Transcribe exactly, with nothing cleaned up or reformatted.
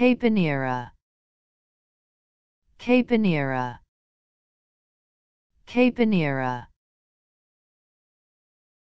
Caponiere, Caponiere, Caponiere.